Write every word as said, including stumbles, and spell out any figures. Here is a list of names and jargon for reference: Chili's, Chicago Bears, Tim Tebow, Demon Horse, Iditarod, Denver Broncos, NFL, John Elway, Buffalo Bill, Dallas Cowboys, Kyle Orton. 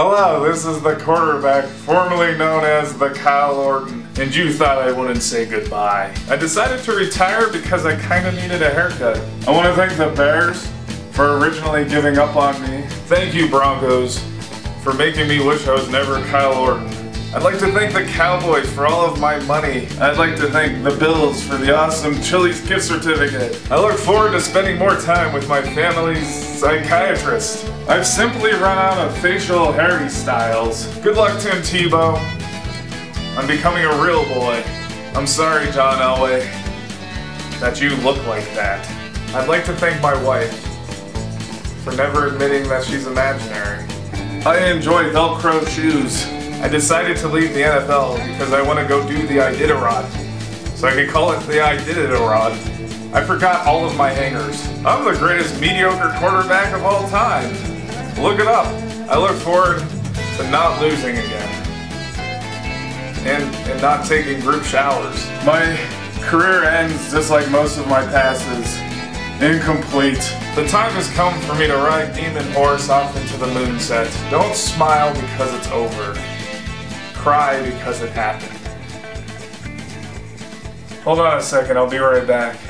Hello, this is the quarterback formerly known as the Kyle Orton, and you thought I wouldn't say goodbye. I decided to retire because I kinda needed a haircut. I wanna thank the Bears for originally giving up on me. Thank you, Broncos, for making me wish I was never Kyle Orton. I'd like to thank the Cowboys for all of my money. I'd like to thank the Bills for the awesome Chili's gift certificate. I look forward to spending more time with my family's psychiatrist. I've simply run out of facial hair styles. Good luck, Tim Tebow. I'm becoming a real boy. I'm sorry, John Elway, that you look like that. I'd like to thank my wife for never admitting that she's imaginary. I enjoy Velcro shoes. I decided to leave the N F L because I want to go do the Iditarod. So I can call it the Iditarod. I forgot all of my hangers. I'm the greatest mediocre quarterback of all time. Look it up. I look forward to not losing again. And, and not taking group showers. My career ends just like most of my passes. Incomplete. The time has come for me to ride Demon Horse off into the moonset. Don't smile because it's over. Cry because it happened. Hold on a second, I'll be right back.